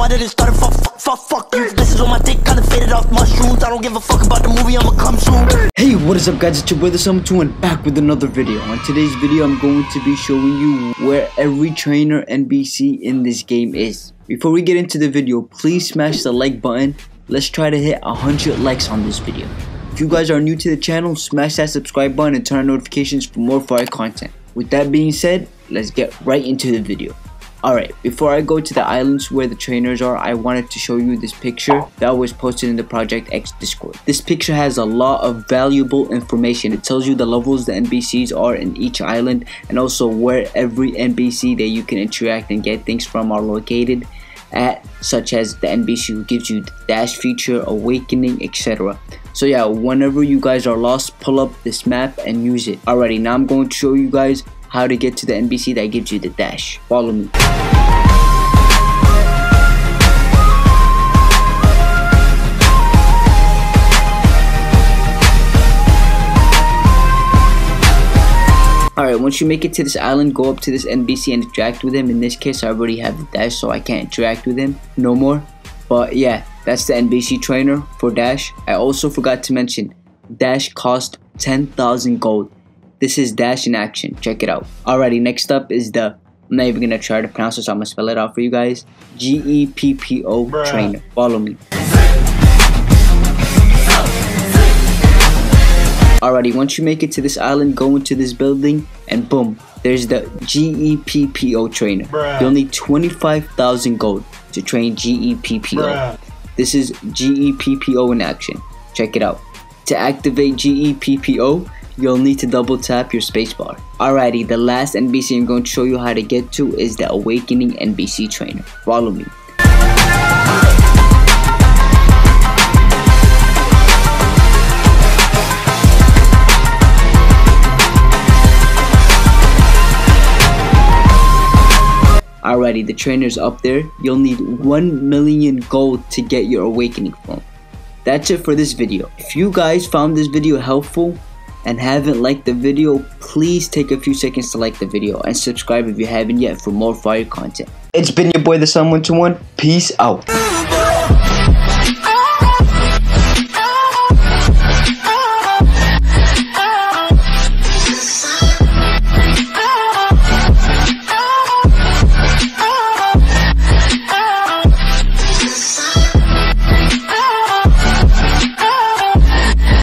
I didn't start it, fuck you. This is on my dick, kinda faded off mushrooms. I don't give a fuck about the movie, I'ma come soon. Hey, what is up guys, it's your brother TheSummit2 and back with another video. On today's video, I'm going to be showing you where every trainer NPC in this game is. Before we get into the video, please smash the like button. Let's try to hit 100 likes on this video. If you guys are new to the channel, smash that subscribe button and turn on notifications for more fire content. With that being said, let's get right into the video. Alright, before I go to the islands where the trainers are, I wanted to show you this picture that was posted in the Project X Discord. This picture has a lot of valuable information. It tells you the levels the NPCs are in each island, and also where every NPC that you can interact and get things from are located at, such as the NPC who gives you the dash feature, awakening, etc. So yeah, whenever you guys are lost, pull up this map and use it. Alrighty, now I'm going to show you guys how to get to the NPC that gives you the dash. Follow me. Alright, once you make it to this island, go up to this NPC and interact with him. In this case, I already have the dash, so I can't interact with him no more. But yeah, that's the NPC trainer for dash. I also forgot to mention, dash cost 10,000 gold. This is dash in action. Check it out. Alrighty, next up is the, I'm not even gonna try to pronounce it, so I'm gonna spell it out for you guys. GEPPO trainer. Follow me. Alrighty, once you make it to this island, go into this building and boom, there's the GEPPO trainer. You'll need 25,000 gold to train GEPPO. This is GEPPO in action. Check it out. To activate GEPPO, you'll need to double tap your spacebar. Alrighty, the last NPC I'm going to show you how to get to is the Awakening NPC trainer. Follow me. Alrighty, the trainer's up there. You'll need 1 million gold to get your Awakening phone. That's it for this video. If you guys found this video helpful and haven't liked the video, please take a few seconds to like the video and subscribe if you haven't yet for more fire content. It's been your boy TheSalehm121. Peace out.